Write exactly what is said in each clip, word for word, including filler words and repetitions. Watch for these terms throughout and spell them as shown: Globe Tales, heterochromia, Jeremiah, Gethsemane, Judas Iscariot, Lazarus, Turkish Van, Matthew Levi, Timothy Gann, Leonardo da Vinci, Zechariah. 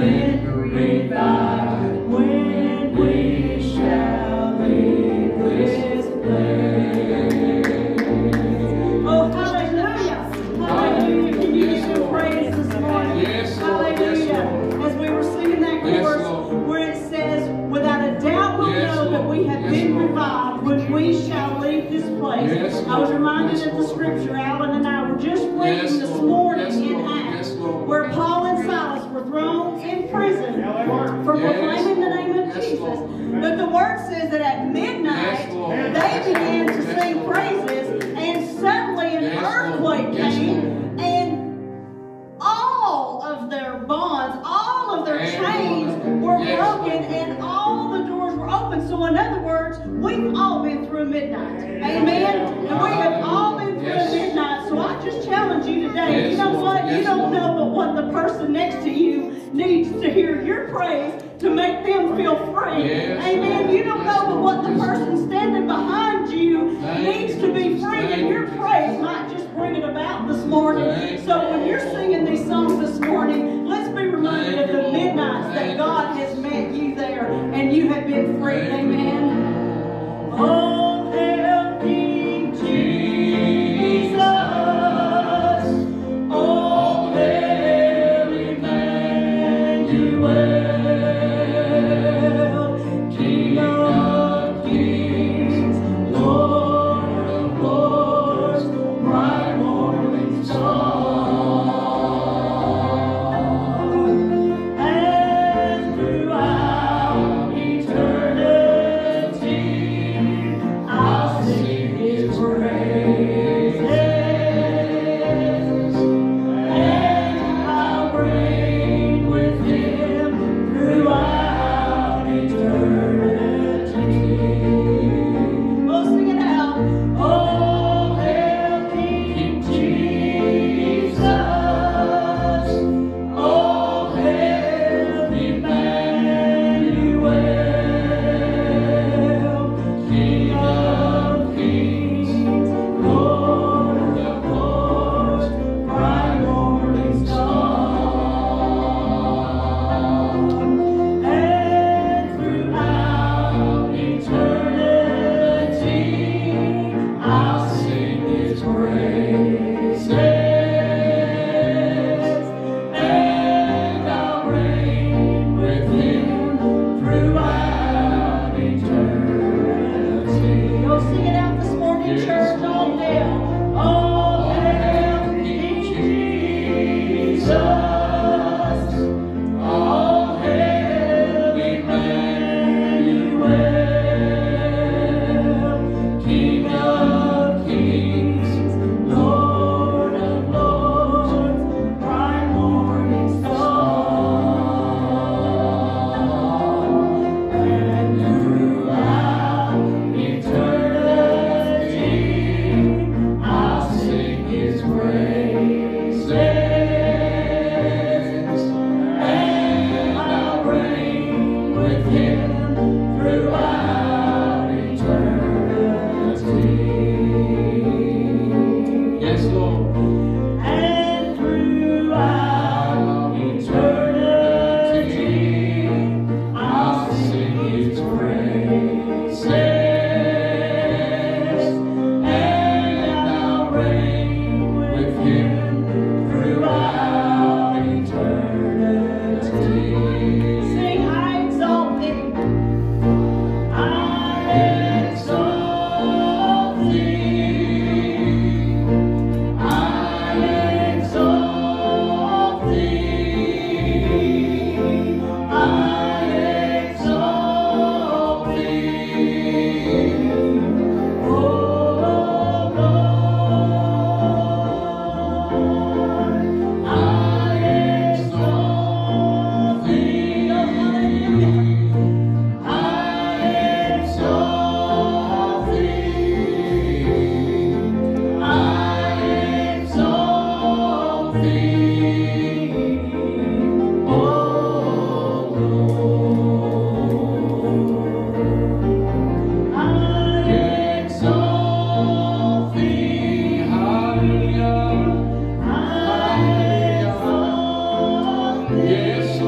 Yes,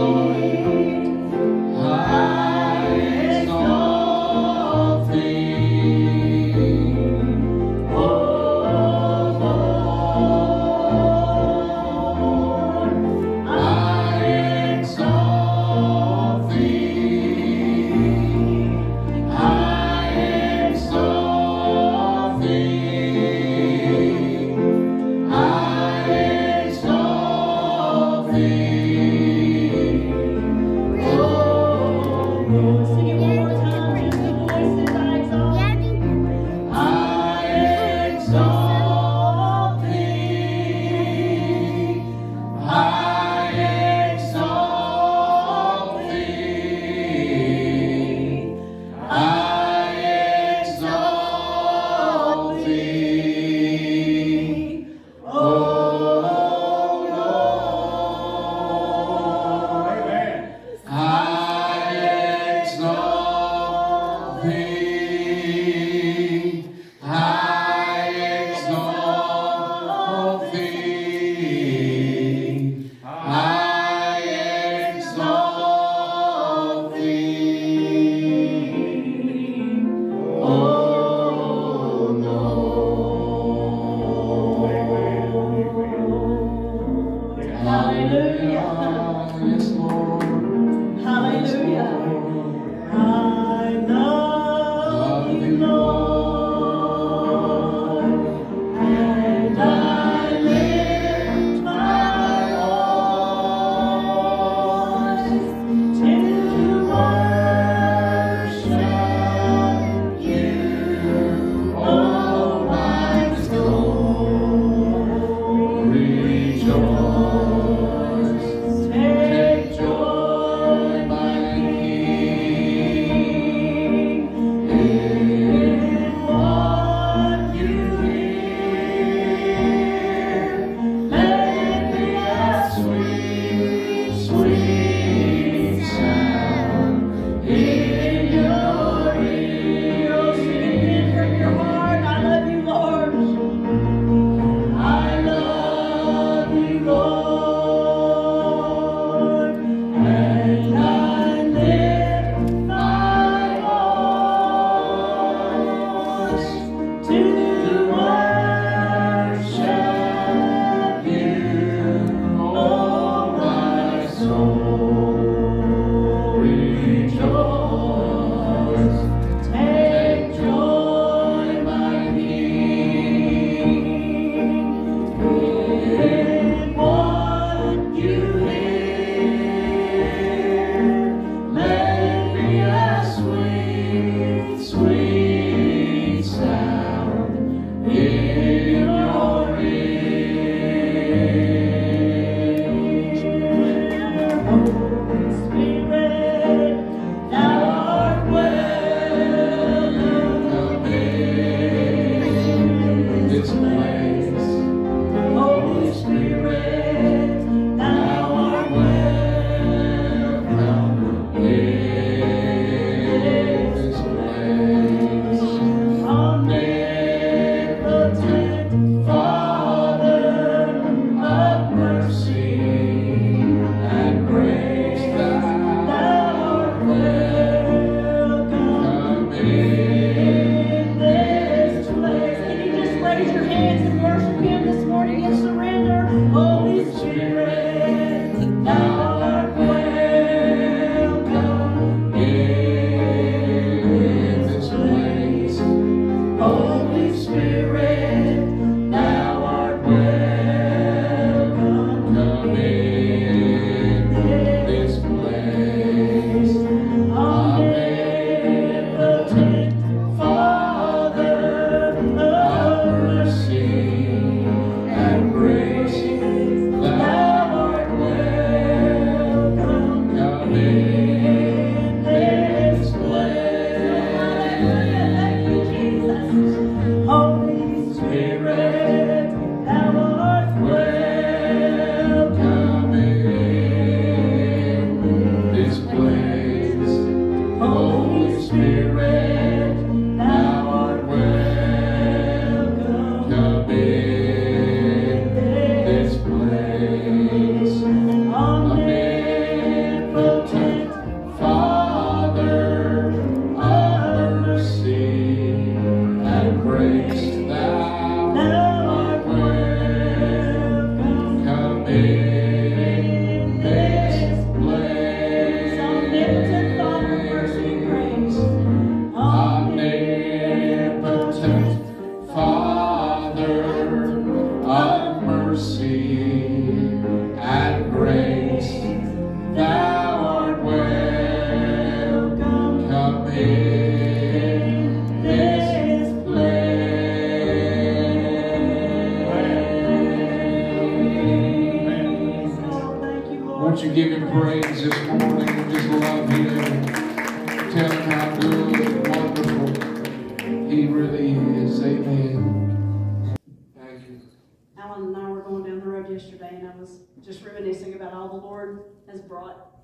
Lord. No.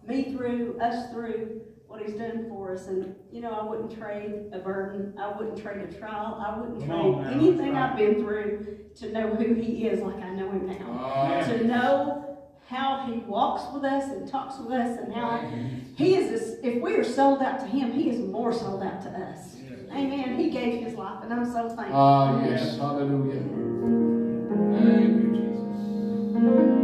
me through, us through what he's done for us. And, you know, I wouldn't trade a burden. I wouldn't trade a trial. I wouldn't trade oh, anything I've been through to know who he is like I know him now. Oh, to know how he walks with us and talks with us, and how he is, if we are sold out to him, he is more sold out to us. Amen. He gave his life, and I'm so thankful. Ah, yes. Hallelujah. Thank you, Jesus.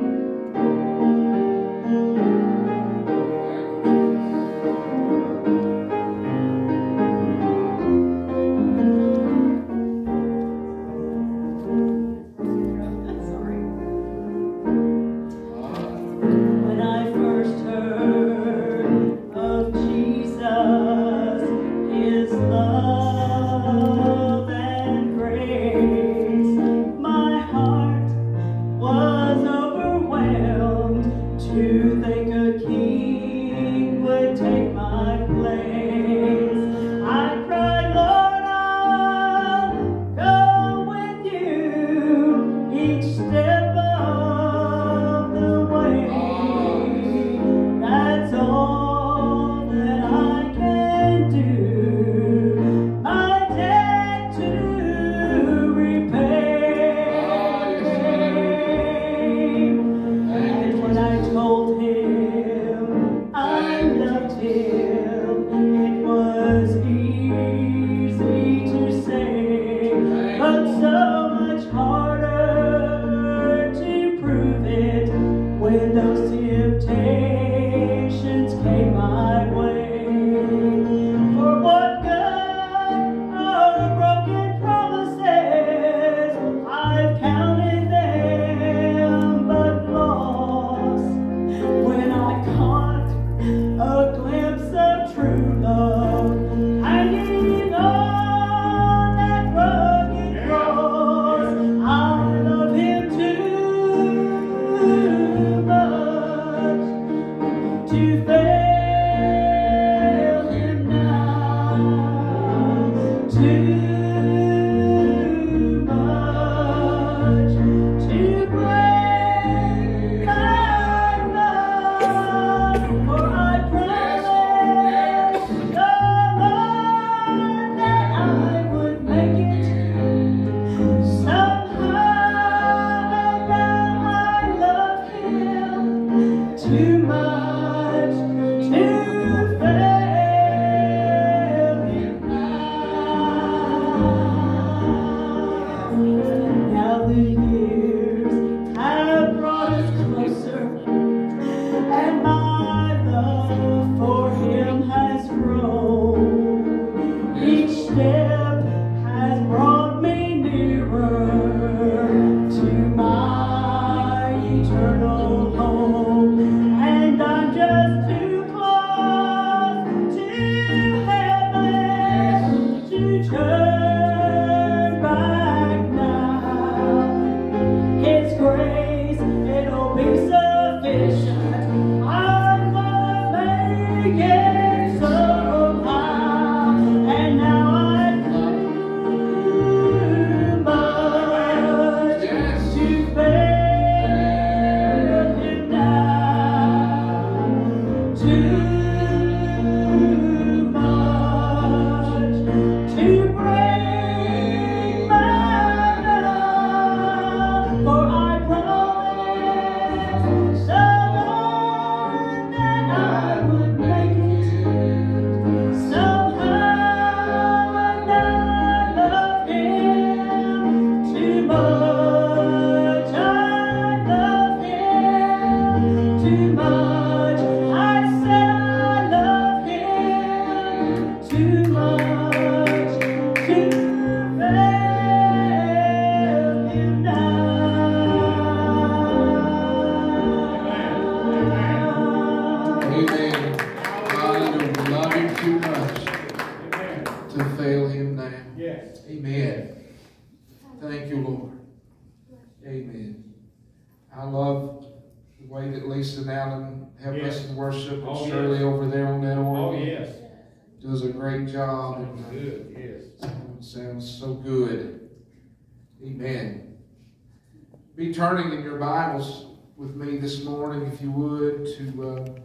Turning in your Bibles with me this morning, if you would, to uh,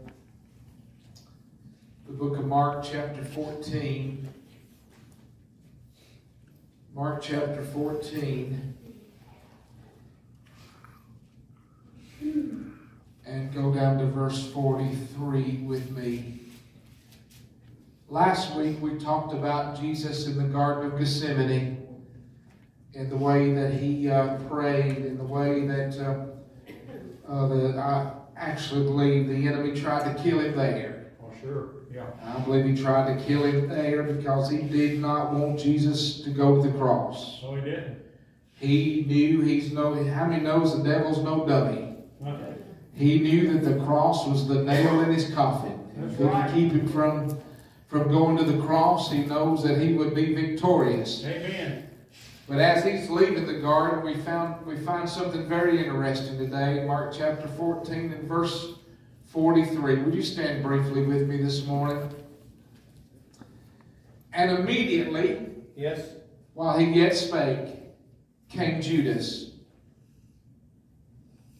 the book of Mark chapter fourteen. Mark chapter fourteen. And go down to verse forty-three with me. Last week we talked about Jesus in the Garden of Gethsemane, and the way that he uh, prayed, and the way that uh, uh, the, I actually believe the enemy tried to kill him there. Oh, sure, yeah. I believe he tried to kill him there because he did not want Jesus to go to the cross. Oh, he didn't. He knew he's no. How many knows the devil's no dummy? Okay. He knew that the cross was the nail in his coffin. That's right. If we could keep him from. From going to the cross, he knows that he would be victorious. Amen. But as he's leaving the garden, we found we find something very interesting today. Mark chapter fourteen and verse forty-three. Would you stand briefly with me this morning? And immediately, yes, while he yet spake, came Judas.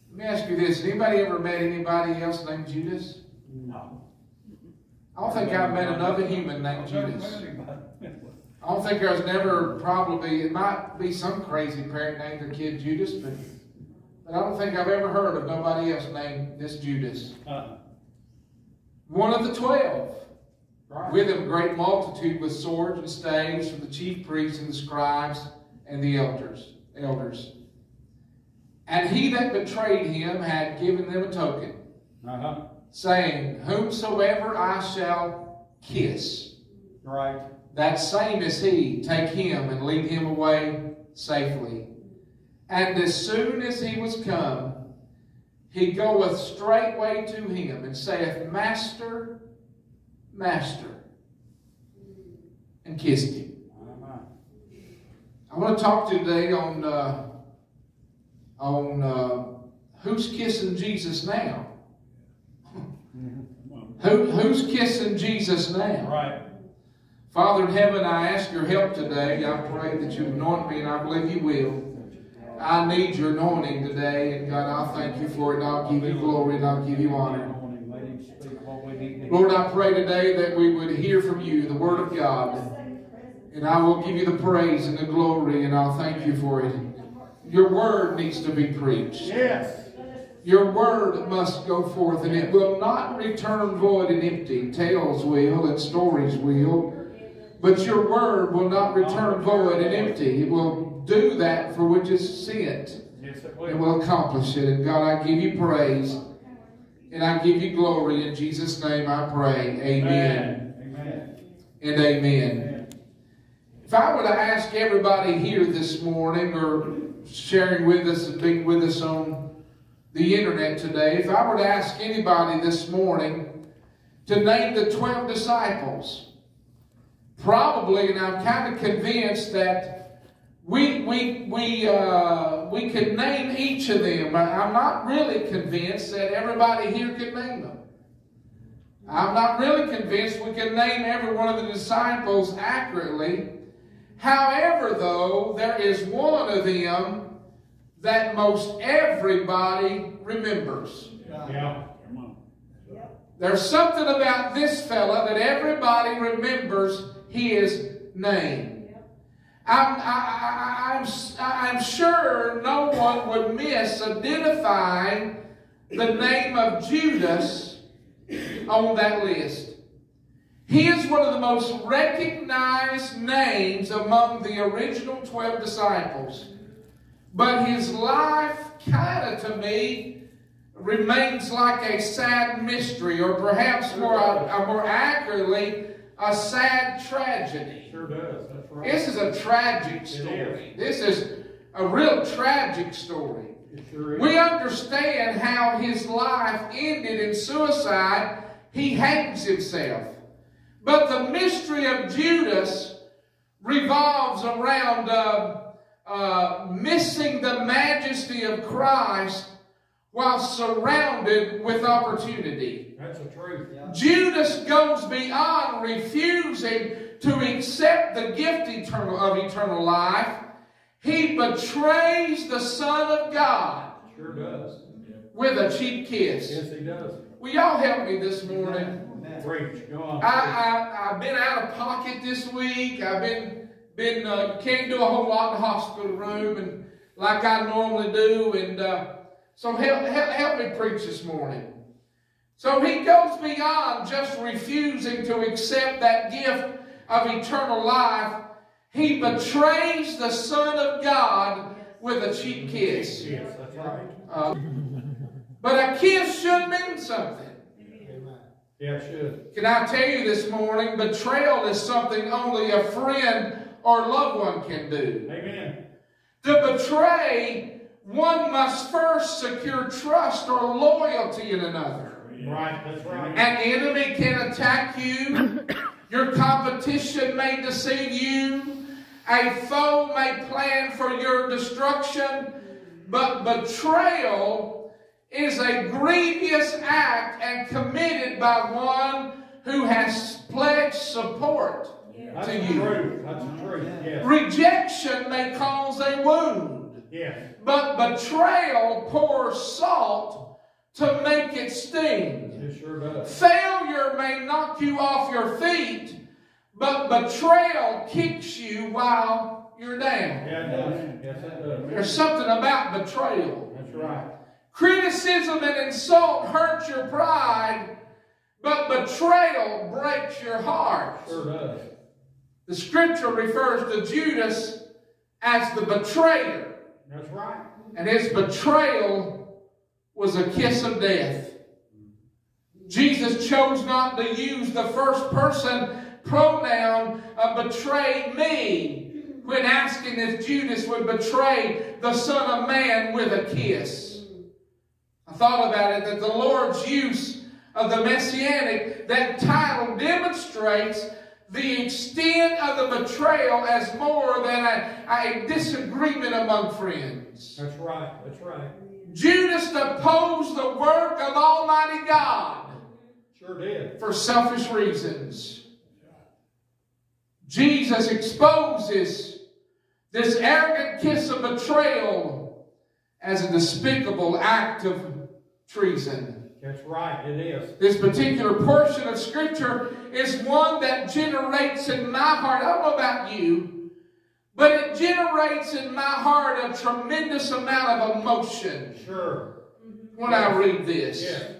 Let me ask you this: anybody ever met anybody else named Judas? No. I don't think I've met another human named Judas. I don't think there's never probably, it might be some crazy parent named their kid Judas, but, but I don't think I've ever heard of nobody else named this Judas. Uh-huh. One of the twelve. Right. With him a great multitude with swords and staves from the chief priests and the scribes and the elders. elders. And he that betrayed him had given them a token. Uh-huh. Saying, whomsoever I shall kiss, right, that same is he, take him and lead him away safely. And as soon as he was come, he goeth straightway to him and saith, Master, Master, and kissed him. I want to talk to you today on, uh, on uh, who's kissing Jesus now. Who, who's kissing Jesus now? Right. Father in heaven, I ask your help today. I pray that you anoint me, and I believe you will. I need your anointing today, and God, I thank you for it. I'll give you glory, and I'll give you honor. Lord, I pray today that we would hear from you, the word of God, and I will give you the praise and the glory, and I'll thank you for it. Your word needs to be preached. Yes. Your word must go forth, and it will not return void and empty. Tales will and stories will, but your word will not return void and empty. It will do that for which it's sent, and will accomplish it. And God, I give you praise, and I give you glory. In Jesus' name I pray. Amen. Amen. And amen. Amen. If I were to ask everybody here this morning, or sharing with us and being with us on the internet today, if I were to ask anybody this morning to name the twelve disciples, probably, and I'm kind of convinced that we we we uh, we could name each of them. I'm not really convinced that everybody here could name them. I'm not really convinced we could name every one of the disciples accurately. However, though, there is one of them that most everybody remembers. Yeah. Yeah. There's something about this fella that everybody remembers his name. Yeah. I'm, I, I, I'm, I'm sure no one would miss identifying the name of Judas on that list. He is one of the most recognized names among the original twelve disciples. But his life kind of, to me, remains like a sad mystery, or perhaps more, a, a more accurately, a sad tragedy. Sure does. That's right. This is a tragic story. This is a real tragic story. It sure is. We understand how his life ended in suicide. He hangs himself. But the mystery of Judas revolves around Uh, Uh, missing the majesty of Christ while surrounded with opportunity. That's the truth. Yeah. Judas goes beyond refusing to accept the gift eternal, of eternal life. He betrays the Son of God. Sure does. With a cheap kiss. Yes, he does. Will y'all help me this morning? Yeah. that. Preach. Go on. I, I, I've been out of pocket this week. I've been, been uh, can't do a whole lot in the hospital room and like I normally do. And uh, so help, help, help me preach this morning. So he goes beyond just refusing to accept that gift of eternal life. He betrays the Son of God with a cheap kiss. Yes, that's right. Uh, but a kiss should mean something. Amen. Yeah, it should. Can I tell you this morning, betrayal is something only a friend or loved one can do. Amen. To betray, one must first secure trust or loyalty in another. Yeah. Right, that's right. And the enemy can attack you. Your competition may deceive you. A foe may plan for your destruction, but betrayal is a grievous act and committed by one who has pledged support yeah. to That's you. True. That's true. Yeah. Rejection may cause a wound, yeah. but betrayal pours salt to make it sting. It sure does. Failure may knock you off your feet, but betrayal kicks you while you're down. Yeah, it does. Yes, it does. There's something about betrayal. That's right. Criticism and insult hurt your pride, but betrayal breaks your heart. Sure does. The scripture refers to Judas as the betrayer. That's right. And his betrayal was a kiss of death. Jesus chose not to use the first person pronoun uh, betray me when asking if Judas would betray the Son of Man with a kiss. I thought about it that the Lord's use of the Messianic, that title demonstrates the extent of the betrayal as more than a, a disagreement among friends. That's right, that's right. Judas opposed the work of Almighty God. Sure did. For selfish reasons. Jesus exposes this arrogant kiss of betrayal as a despicable act of treason. That's right, it is. This particular portion of Scripture is one that generates in my heart, I don't know about you, but it generates in my heart a tremendous amount of emotion. Sure. When yes. I read this. Yes.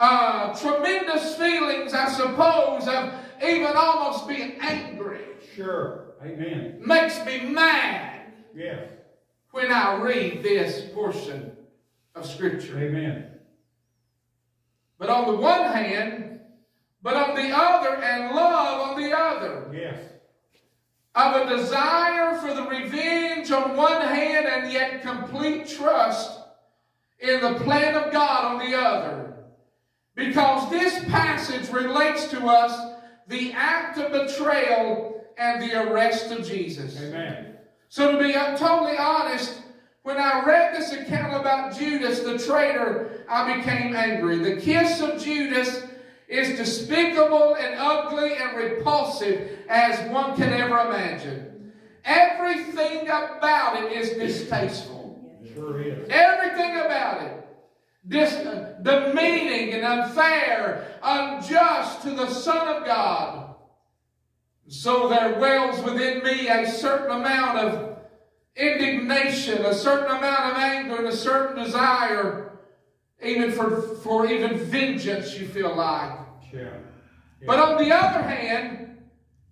Uh, tremendous feelings, I suppose, of even almost being angry. Sure. Amen. Makes me mad. Yes. When I read this portion of Scripture. Amen. But on the one hand, but on the other, and love on the other. Yes. Of a desire for the revenge on one hand, and yet complete trust in the plan of God on the other. Because this passage relates to us the act of betrayal and the arrest of Jesus. Amen. So to be totally honest, when I read this account about Judas the traitor, I became angry. The kiss of Judas is despicable and ugly and repulsive as one can ever imagine. Everything about it is distasteful. It sure is. Everything about it. This demeaning and unfair, unjust to the Son of God. So there wells within me a certain amount of indignation, a certain amount of anger, and a certain desire, even for, for even vengeance, you feel like. Yeah. Yeah. But on the other hand,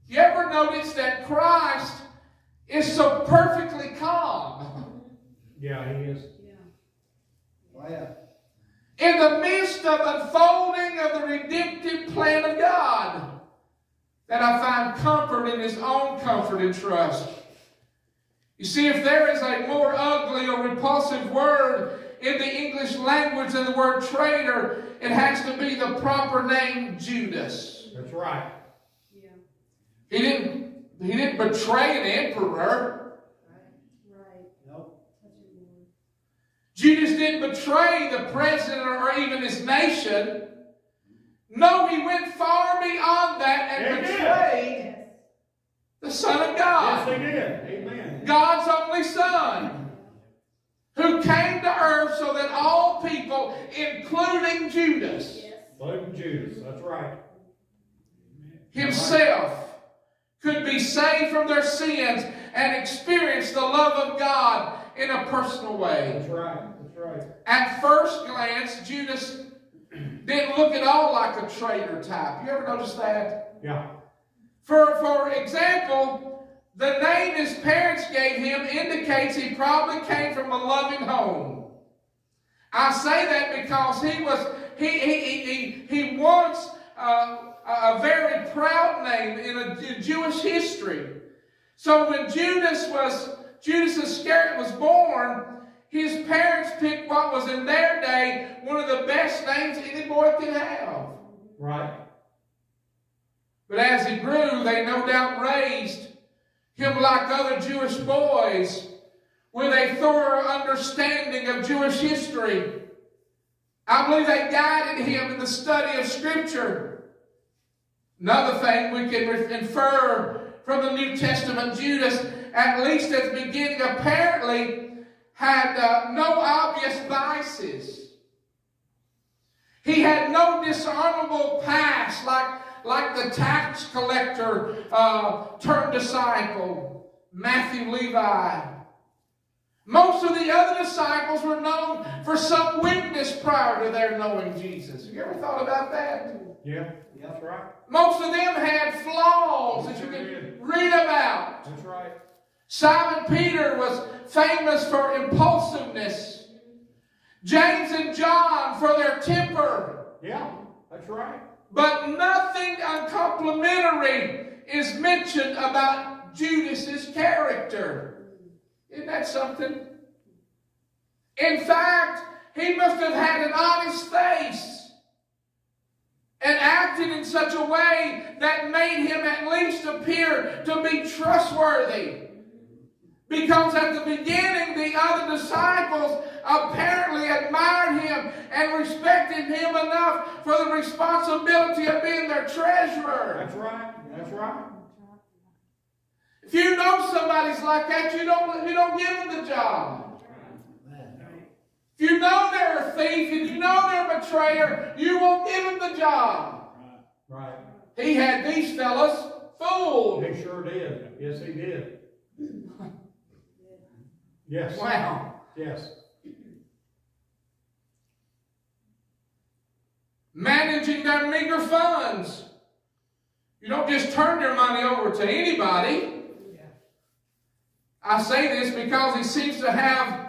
you ever notice that Christ is so perfectly calm? Yeah, he is. Yeah. Wow. Oh, yeah. In the midst of unfolding of the redemptive plan of God, that I find comfort in his own comfort and trust. You see, if there is a more ugly or repulsive word in the English language than the word traitor, it has to be the proper name Judas. That's right. Yeah. He didn't, he didn't betray an emperor. Right. Right. Nope. Judas didn't betray the president or even his nation. No, he went far beyond that and betrayed the Son of God. Yes, he did. Amen. God's only Son, who came to earth so that all people, including Judas, yes. Including Judas, that's right. himself could be saved from their sins and experience the love of God in a personal way. That's right. That's right. At first glance, Judas didn't look at all like a traitor type. You ever notice that? Yeah. For, for example, the name his parents gave him indicates he probably came from a loving home. I say that because he was he he he he, he wants uh, a very proud name in, a, in Jewish history. So when Judas was Judas Iscariot was born, his parents picked what was in their day one of the best names any boy could have. Right. But as he grew, they no doubt raised him like other Jewish boys, with a thorough understanding of Jewish history. I believe they guided him in the study of Scripture. Another thing we can infer from the New Testament, Judas, at least at the beginning, apparently had uh, no obvious vices. He had no dishonorable past like, like the tax collector uh, turned disciple, Matthew Levi. Most of the other disciples were known for some weakness prior to their knowing Jesus. Have you ever thought about that? Yeah, yeah, that's right. Most of them had flaws that you can read about. That's right. Simon Peter was famous for impulsiveness. James and John for their temper. Yeah, that's right. But nothing uncomplimentary is mentioned about Judas's character. Isn't that something? In fact, he must have had an honest face and acted in such a way that made him at least appear to be trustworthy. Because at the beginning, the other disciples apparently admired him and respected him enough for the responsibility of being their treasurer. That's right. That's right. If you know somebody's like that, you don't, you don't give them the job. If you know they're a thief, if you know they're a betrayer, you won't give them the job. Right. Right. He had these fellas fooled. He sure did. Yes, he did. Yes. Wow. Yes. Managing their meager funds. You don't just turn your money over to anybody. I say this because he seems to have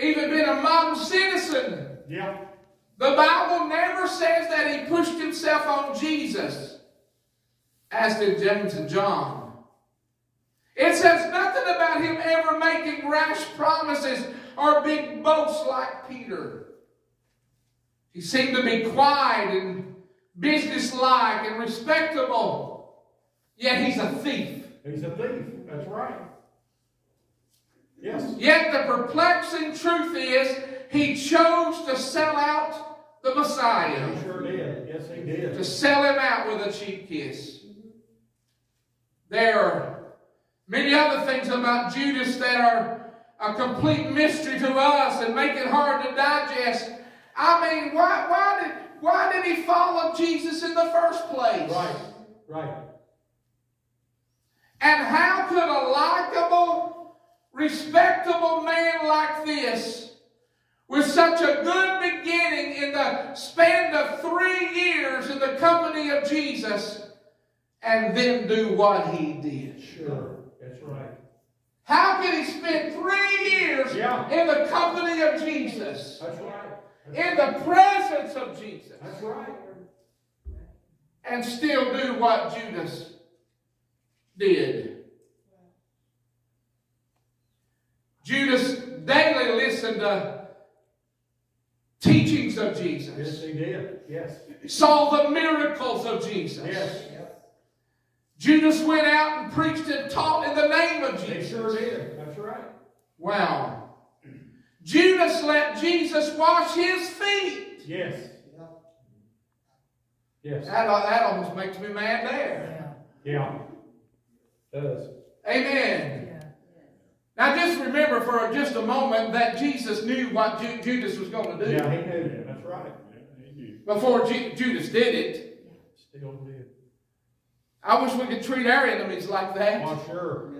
even been a model citizen. Yeah. The Bible never says that he pushed himself on Jesus, as did James and John. It says nothing about him ever making rash promises or big boasts like Peter. He seemed to be quiet and businesslike and respectable, yet he's a thief. He's a thief, that's right. Yes. Yet the perplexing truth is, he chose to sell out the Messiah. He sure did. Yes, he did. To sell him out with a cheap kiss. There are many other things about Judas that are a complete mystery to us and make it hard to digest. I mean, why, why, did, why did he follow Jesus in the first place? Right, right. And how could a likable, respectable man like this, with such a good beginning in the span of three years in the company of Jesus, and then do what he did? Sure, that's right. How could he spend three years yeah. in the company of Jesus? That's right. That's in the presence of Jesus. That's right. And still do what Judas did? Judas daily listened to teachings of Jesus. Yes, he did. Yes. Saw the miracles of Jesus. Yes. Judas went out and preached and taught in the name of Jesus. He sure did. That's right. Wow. Judas let Jesus wash his feet. Yes. Yes. That, that almost makes me mad there. Yeah. It does. Amen. Now just remember for just a moment that Jesus knew what Ju Judas was going to do. Yeah, he knew it. That's right. Yeah, he knew. Before Ju Judas did it. Still did. I wish we could treat our enemies like that. Well, sure.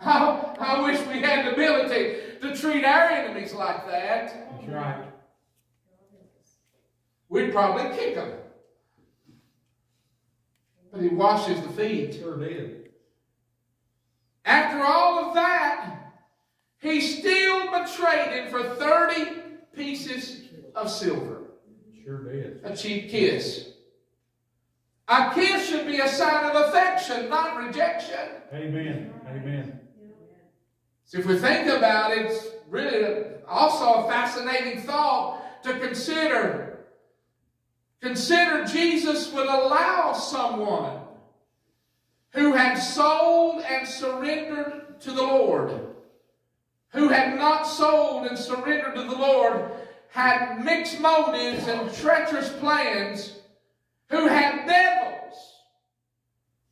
I, I wish we had the ability to treat our enemies like that. That's right. We'd probably kick them. But he washes the feet. Sure did. After all of that, he still betrayed him for thirty pieces of silver. Sure did. A cheap kiss. A kiss should be a sign of affection, not rejection. Amen. Amen. So if we think about it, it's really also a fascinating thought to consider. Consider Jesus would allow someone who had sold and surrendered to the Lord, who had not sold and surrendered to the Lord, had mixed motives and treacherous plans, who had devils,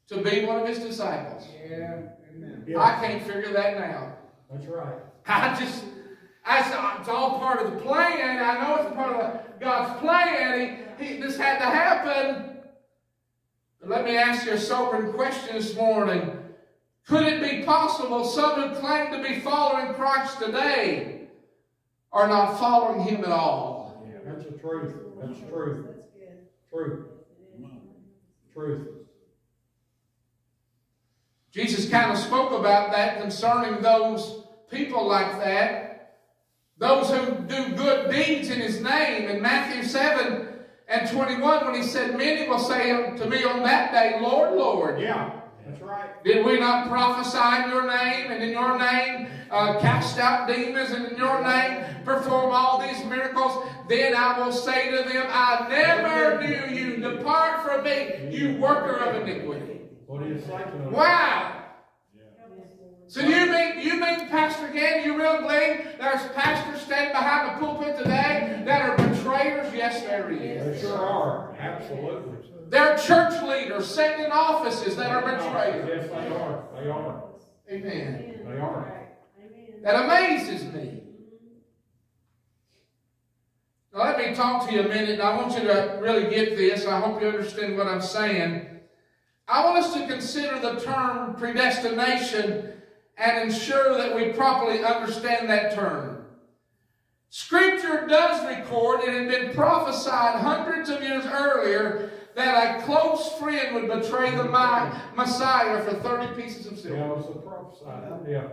to be one of his disciples. Yeah, amen. Yeah. I can't figure that now. That's right. I just, I, it's all part of the plan. I know it's part of God's plan. He, he, this had to happen. But let me ask you a sobering question this morning. Could it be possible some who claim to be following Christ today are not following him at all? Yeah, that's the truth. That's the truth. Truth. Truth. Jesus kind of spoke about that concerning those people like that, those who do good deeds in his name. In Matthew seven and twenty-one, when he said, "Many will say to me on that day, Lord, Lord." Yeah, that's right. "Did we not prophesy in your name, and in your name uh, cast out demons, and in your name perform all these miracles? Then I will say to them, I never knew you. Depart from me, you worker of iniquity." Wow! Yeah. So you mean, you mean, Pastor Gann, you really believe there's pastors standing behind the pulpit today that are betrayers? Yes, there is. There sure are. Absolutely. They're church leaders sitting in offices that are betrayers. Yes, they are. They are. Amen. They are. That amazes me. Now, let me talk to you a minute, and I want you to really get this. I hope you understand what I'm saying. I want us to consider the term predestination and ensure that we properly understand that term. Scripture does record, and it had been prophesied hundreds of years earlier, that a close friend would betray the Messiah for thirty pieces of silver. Yeah, it was a prophesied, yeah.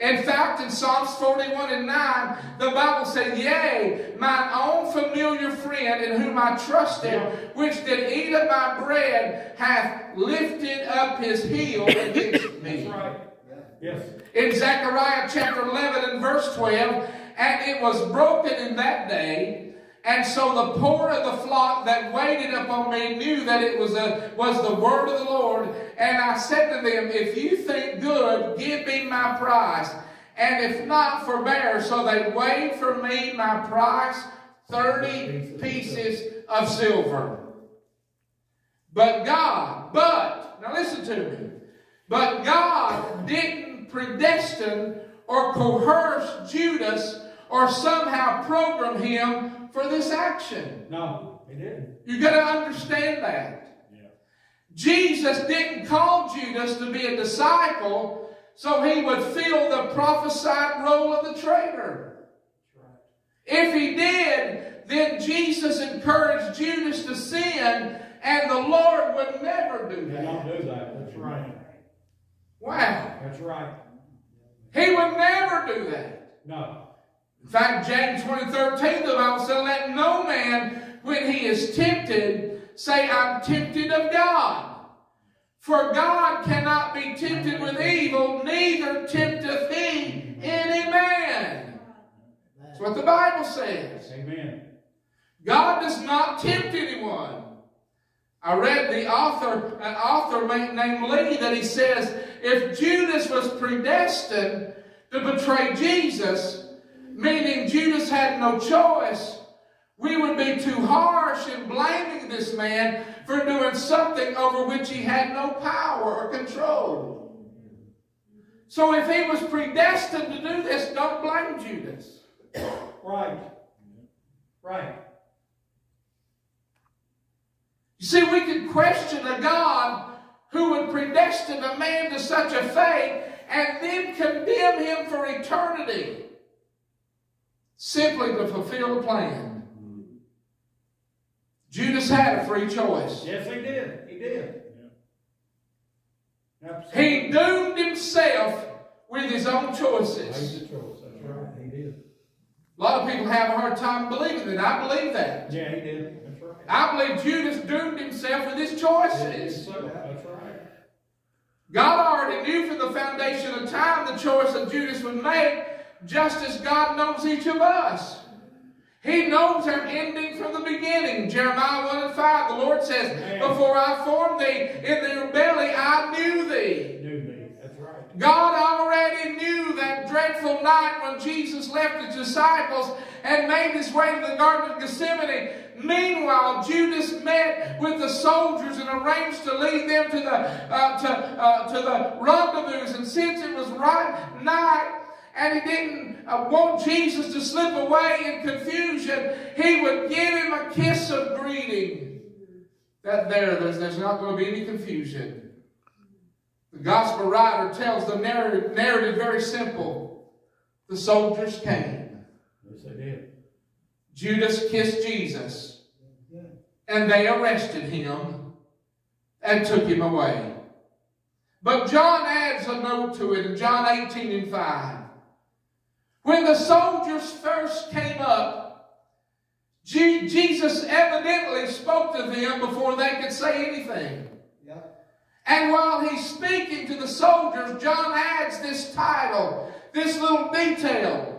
In fact, in Psalms forty-one and nine, the Bible said, "Yea, mine own familiar friend in whom I trusted, which did eat of my bread, hath lifted up his heel against me." That's right. Yes. In Zechariah chapter eleven and verse twelve, "And it was broken in that day, and so the poor of the flock that waited upon me knew that it was, a, was the word of the Lord. And I said to them, if you think good, give me my prize. And if not, forbear. So they weighed for me my prize, thirty pieces of silver. But God, but, now listen to me, but God didn't predestine or coerce Judas or somehow program him for this action." No, he didn't. You've got to understand that. Yeah. Jesus didn't call Judas to be a disciple so he would fill the prophesied role of the traitor. Right. If he did, then Jesus encouraged Judas to sin, and the Lord would never do that. He don't do that. That's right. Wow. That's right. He would never do that. No. In fact, James one and thirteen, the Bible said, "Let no man, when he is tempted, say, I'm tempted of God. For God cannot be tempted with evil, neither tempteth he any man." That's what the Bible says. Amen. God does not tempt anyone. I read the author, an author named Lee, that he says, if Judas was predestined to betray Jesus, meaning Judas had no choice, we would be too harsh in blaming this man for doing something over which he had no power or control. So if he was predestined to do this, don't blame Judas. Right. Right. You see, we can question a God who would predestine a man to such a fate and then condemn him for eternity simply to fulfill the plan. Judas had a free choice. Yes, he did. He did. Yeah. He doomed himself with his own choices. That's right. He did. A lot of people have a hard time believing it. I believe that. Yeah, he did. That's right. I believe Judas doomed himself with his choices. Yeah, that's right. God already knew from the foundation of time the choice that Judas would make, just as God knows each of us. He knows our ending from the beginning. Jeremiah one and five, the Lord says, Amen. Before I formed thee in thy belly, I knew thee. Knew me. That's right. God already knew that dreadful night when Jesus left his disciples and made his way to the Garden of Gethsemane. Meanwhile, Judas met with the soldiers and arranged to lead them to the uh, to uh, to the rendezvous. And since it was right night, and he didn't uh, want Jesus to slip away in confusion, he would give him a kiss of greeting. That there, there's, there's not going to be any confusion. The gospel writer tells the narrative, narrative very simple. The soldiers came. Yes, they did. Judas kissed Jesus, and they arrested him and took him away. But John adds a note to it in John eighteen and five. When the soldiers first came up, G Jesus evidently spoke to them before they could say anything. Yeah. And while he's speaking to the soldiers, John adds this title, this little detail.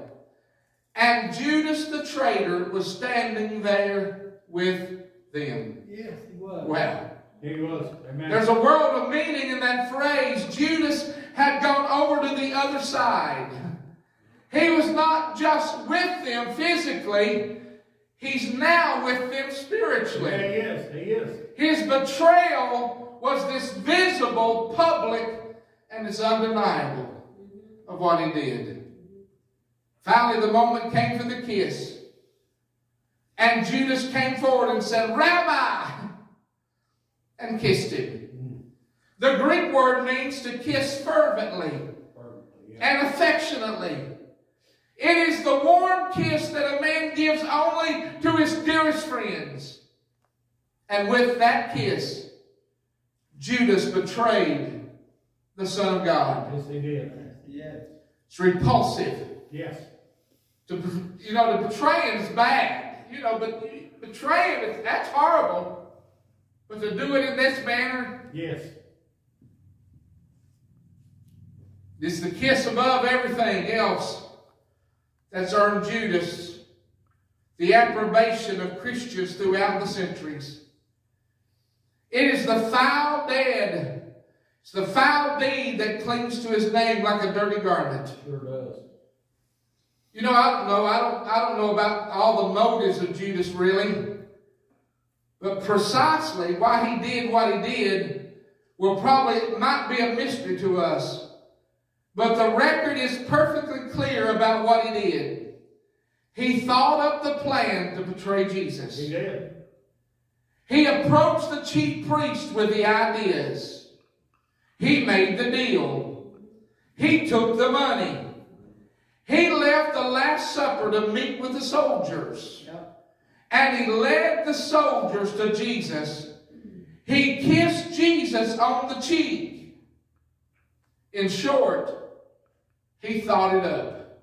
And Judas the traitor was standing there with them. Yes, he was. Well, he was. Amen. There's a world of meaning in that phrase. Judas had gone over to the other side. He was not just with them physically. He's now with them spiritually. Yeah, he is. He is. His betrayal was this visible, public, and it's undeniable of what he did. Finally, the moment came for the kiss. And Judas came forward and said, Rabbi! And kissed him. The Greek word means to kiss fervently and affectionately. It is the warm kiss that a man gives only to his dearest friends. And with that kiss, Judas betrayed the Son of God. Yes, he did. Yes. It's repulsive. Yes. To, you know, to betray him is bad. You know, but betray him, that's horrible. But to do it in this manner? Yes. It's the kiss above everything else that's earned Judas the approbation of Christians throughout the centuries. It is the foul dead. It's the foul deed that clings to his name like a dirty garment. It sure does. You know, I don't know, I don't, I don't know about all the motives of Judas, really. But precisely why he did what he did will probably, might be a mystery to us. But the record is perfectly clear about what he did. He thought up the plan to betray Jesus. He did. He approached the chief priest with the ideas. He made the deal. He took the money. He left the Last Supper to meet with the soldiers. Yep. And he led the soldiers to Jesus. He kissed Jesus on the cheek. In short, he thought it up.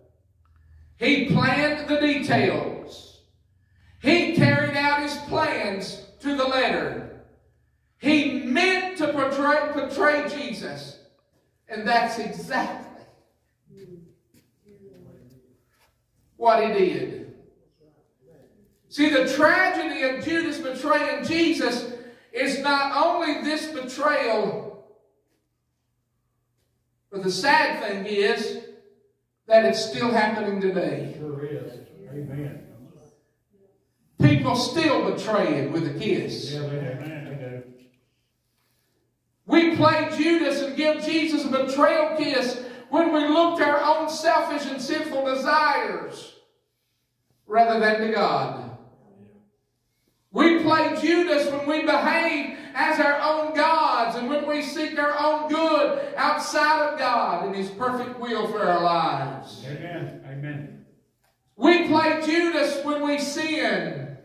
He planned the details. He carried out his plans to the letter. He meant to portray, portray Jesus. And that's exactly what he did. See, the tragedy of Judas betraying Jesus is not only this betrayal, but the sad thing is that it's still happening today. It sure is. Amen. People still betray him with a kiss. Yeah, they do. We play Judas and give Jesus a betrayal kiss when we look to our own selfish and sinful desires rather than to God. We play Judas when we behave as our own gods and when we seek their own good outside of God and His perfect will for our lives. Amen. Amen. We play Judas when we sin.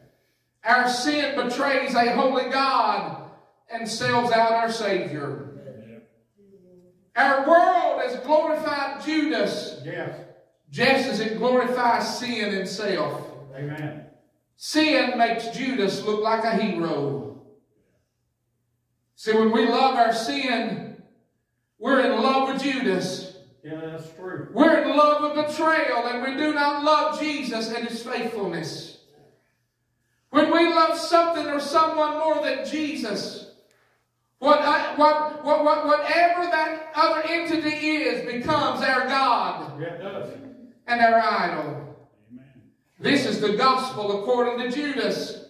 Our sin betrays a holy God and sells out our Savior. Amen. Our world has glorified Judas, yes, just as it glorifies sin itself. Amen. Sin makes Judas look like a hero. See, when we love our sin, we're in love with Judas. Yeah, that's true. We're in love with betrayal, and we do not love Jesus and His faithfulness. When we love something or someone more than Jesus, what, what, what, what, whatever that other entity is becomes our God. Yeah, it does. And our idol. This is the gospel according to Judas.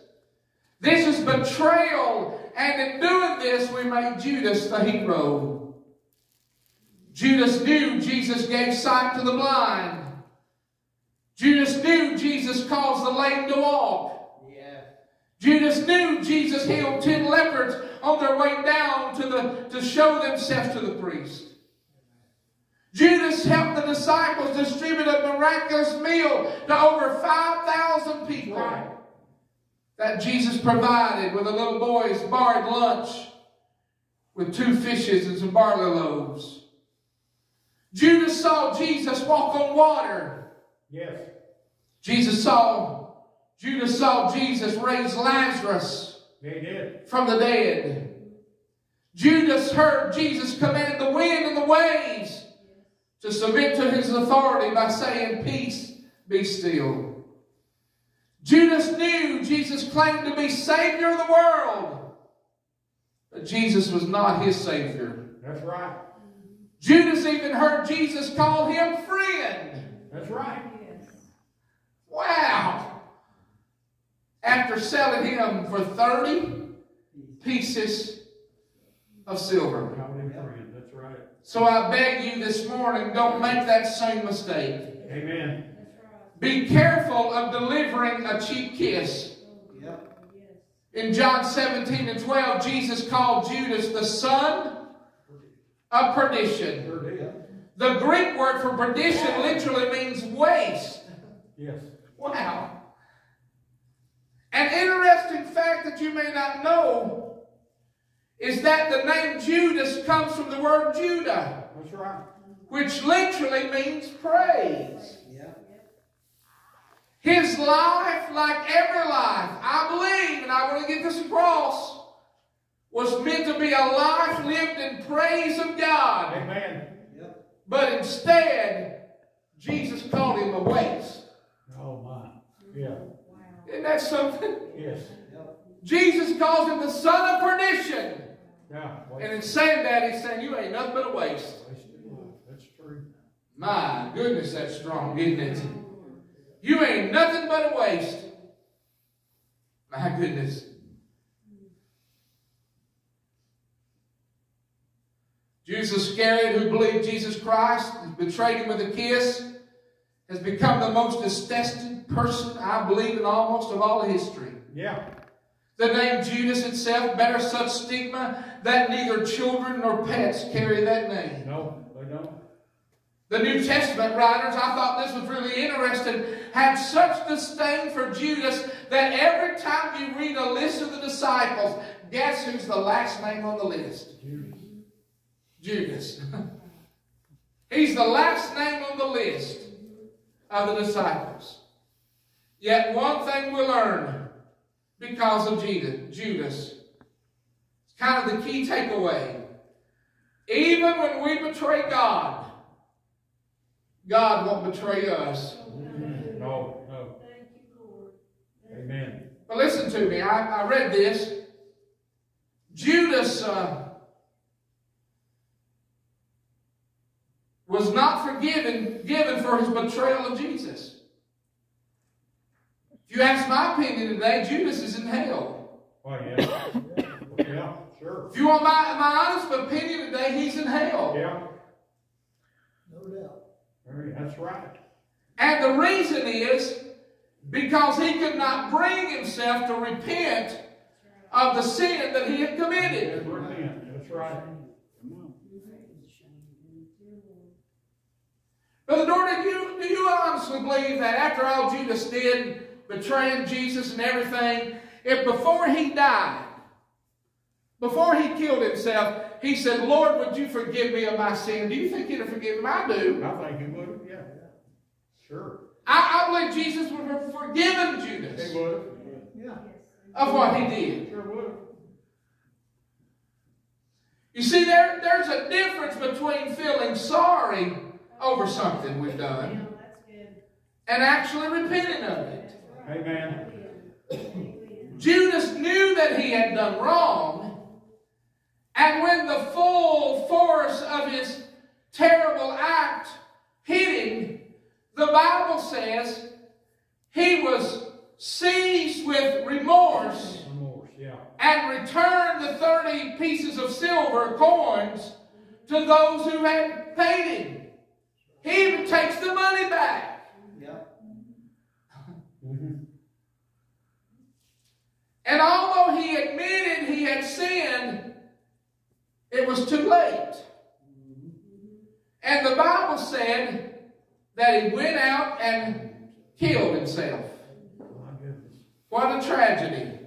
This is betrayal, and in doing this, we make Judas the hero. Judas knew Jesus gave sight to the blind. Judas knew Jesus caused the lame to walk. Yeah. Judas knew Jesus healed ten lepers on their way down to, the, to show themselves to the priest. Judas helped the disciples distribute a miraculous meal to over five thousand people. Right. That Jesus provided with a little boy's borrowed lunch with two fishes and some barley loaves. Judas saw Jesus walk on water. Yes. Jesus saw, Judas saw Jesus raise Lazarus they did. from the dead. Judas heard Jesus command the wind and the waves to submit to His authority by saying, "Peace, be still." Judas knew Jesus claimed to be Savior of the world, but Jesus was not his Savior. That's right. Judas even heard Jesus call Him friend. That's right. Wow. After selling Him for thirty pieces of silver. So I beg you this morning, don't make that same mistake. Amen. Be careful of delivering a cheap kiss. Yep. In John seventeen and twelve, Jesus called Judas the son of perdition. The Greek word for perdition literally means waste. Yes. Wow. An interesting fact that you may not know is that the name Judas comes from the word Judah. That's right. Which literally means praise. Yeah. His life, like every life, I believe, and I want to get this across, was meant to be a life lived in praise of God. Amen. Yep. But instead, Jesus called Him a waste. Oh my. Yeah. Wow. Isn't that something? Yes. Yep. Jesus calls Him the son of perdition. Yeah, and in saying that, He's saying, you ain't nothing but a waste. That's true. My goodness, that's strong, isn't it? You ain't nothing but a waste. My goodness. Judas Iscariot, who believed Jesus Christ, and betrayed Him with a kiss, has become the most detested person, I believe, in almost of all of history. Yeah. The name Judas itself bears such stigma that neither children nor pets carry that name. No, they don't. The New Testament writers, I thought this was really interesting, had such disdain for Judas that every time you read a list of the disciples, guess who's the last name on the list? Judas. Judas. He's the last name on the list of the disciples. Yet one thing we learn because of Judas. It's kind of the key takeaway. Even when we betray God, God won't betray us. Mm-hmm. No, no. Thank you, Lord. Amen. But listen to me. I, I read this. Judas uh, was not forgiven given for his betrayal of Jesus. If you ask my opinion today, Judas is in hell. Oh, yeah. Yeah, sure. If you want my, my honest opinion today, he's in hell. Yeah. No doubt. That's right. And the reason is because he could not bring himself to repent of the sin that he had committed. That's right. That's right. Come on. Brother Doherty, do you, do you honestly believe that after all Judas did, betraying Jesus and everything, if before he died, before he killed himself, he said, Lord, would you forgive me of my sin? Do you think he'd have forgiven him? I do. I think he would, yeah. Sure. I, I believe Jesus would have forgiven Judas. He would. Yeah. Of what he did. Sure would. You see, there, there's a difference between feeling sorry over something we've done and actually repenting of it. Amen. Judas knew that he had done wrong, and when the full force of his terrible act hit him, the Bible says he was seized with remorse, remorse yeah. and returned the thirty pieces of silver coins to those who had paid him. He even takes the money back. Yeah. And although he admitted he had sinned, it was too late. And the Bible said that he went out and killed himself. What a tragedy.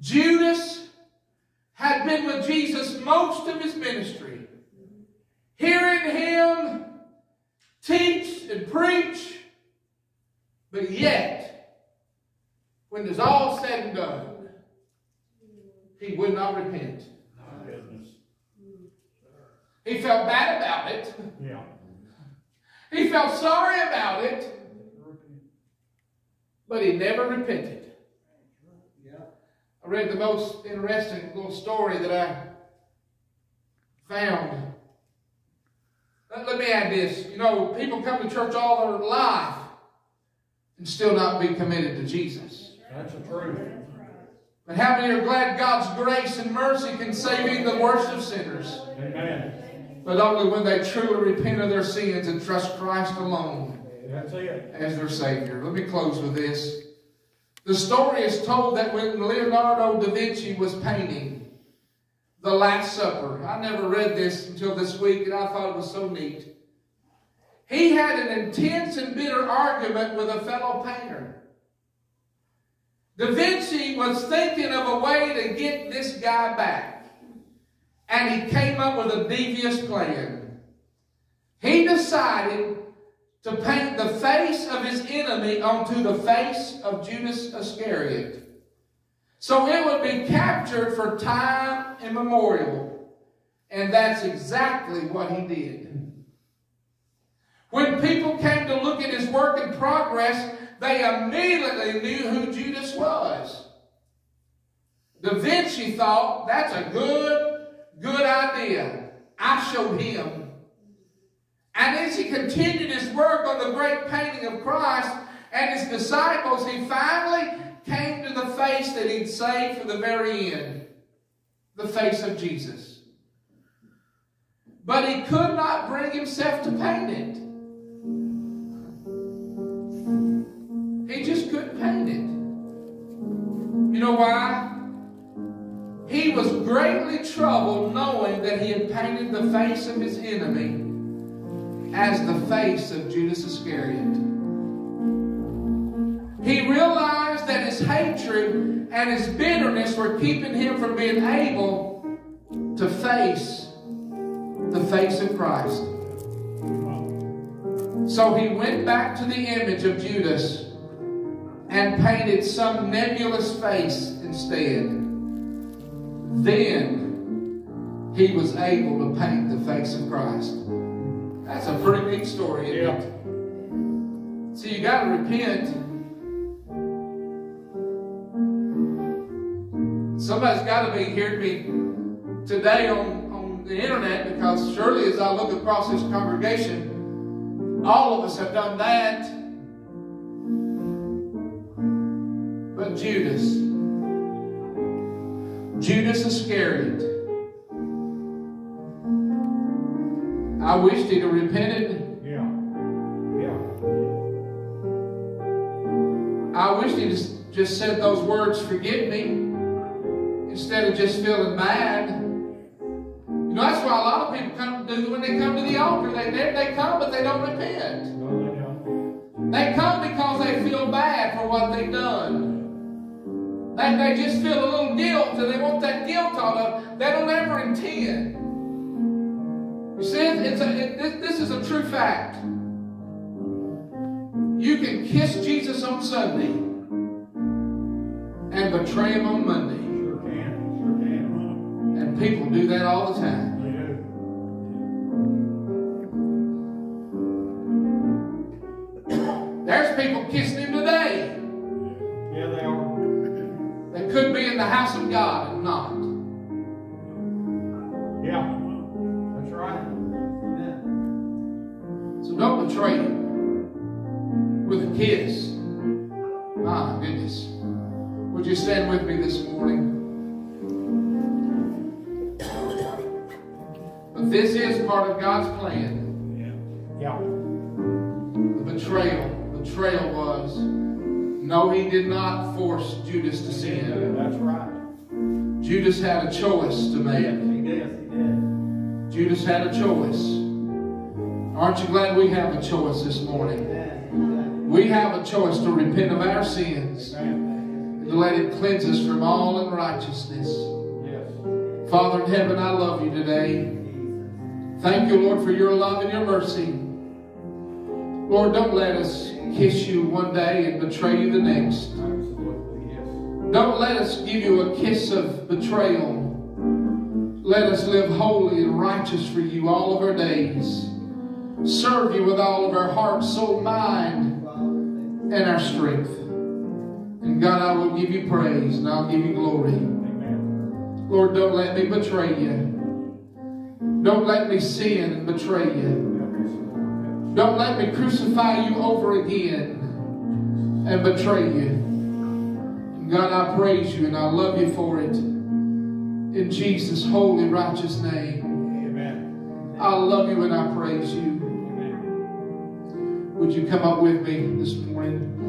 Judas had been with Jesus most of his ministry, hearing him teach and preach, but yet, when it's all said and done, he would not repent. He felt bad about it. Yeah. He felt sorry about it. But he never repented. Yeah. I read the most interesting little story that I found. Let, let me add this. You know, people come to church all their life and still not be committed to Jesus. That's the truth. But how many are glad God's grace and mercy can save even the worst of sinners? Amen. But only when they truly repent of their sins and trust Christ alone That's it. as their Savior. Let me close with this. The story is told that when Leonardo da Vinci was painting The Last Supper, I never read this until this week, and I thought it was so neat. He had an intense and bitter argument with a fellow painter. Da Vinci was thinking of a way to get this guy back, and he came up with a devious plan. He decided to paint the face of his enemy onto the face of Judas Iscariot, so it would be captured for time immemorial, and that's exactly what he did. When people came to look at his work in progress, they immediately knew who Judas was. Da Vinci thought, that's a good, good idea. I showed him. And as he continued his work on the great painting of Christ and his disciples, he finally came to the face that he'd saved for the very end, the face of Jesus. But he could not bring himself to paint it. You know why? He was greatly troubled knowing that he had painted the face of his enemy as the face of Judas Iscariot. He realized that his hatred and his bitterness were keeping him from being able to face the face of Christ. So he went back to the image of Judas and painted some nebulous face instead. Then he was able to paint the face of Christ. That's a pretty neat story, isn't yeah. it? See, you got to repent. Somebody's got to be hearing me today on, on the internet, because surely as I look across this congregation, all of us have done that. Judas, Judas Iscariot. I wished he'd have repented. Yeah. Yeah. I wished he'd have just said those words, forgive me, instead of just feeling mad. You do when they come to the altar. They, they come, but they don't repent. No, they don't. They come because they feel bad for what they've done. They, they just feel a little guilt, and they want that guilt out of them. They don't ever intend. You see, it's a, it, this, this is a true fact. You can kiss Jesus on Sunday and betray Him on Monday. Sure can. Sure can. And people do that all the time. There's people kissing Him today. Yeah, they are. They could be in the house of God and not. Yeah. That's right. Yeah. So don't betray Him with a kiss. My goodness. Would you stand with me this morning? But this is part of God's plan. Yeah. Yeah. The betrayal. Betrayal was, no, He did not force Judas to sin. That's right. Judas had a choice to make. He did. He did. Judas had a choice. Aren't you glad we have a choice this morning? We have a choice to repent of our sins and to let it cleanse us from all unrighteousness. Yes. Father in heaven, I love You today. Thank You, Lord, for Your love and Your mercy. Lord, don't let us kiss You one day and betray You the next. Absolutely, yes. Don't let us give You a kiss of betrayal. Let us live holy and righteous for You all of our days. Serve You with all of our heart, soul, mind, and our strength. And God, I will give You praise and I'll give You glory. Amen. Lord, don't let me betray You. Don't let me sin and betray You. Don't let me crucify You over again and betray You. And God, I praise You and I love You for it. In Jesus' holy, righteous name. Amen. I love You and I praise You. Amen. Would you come up with me this morning?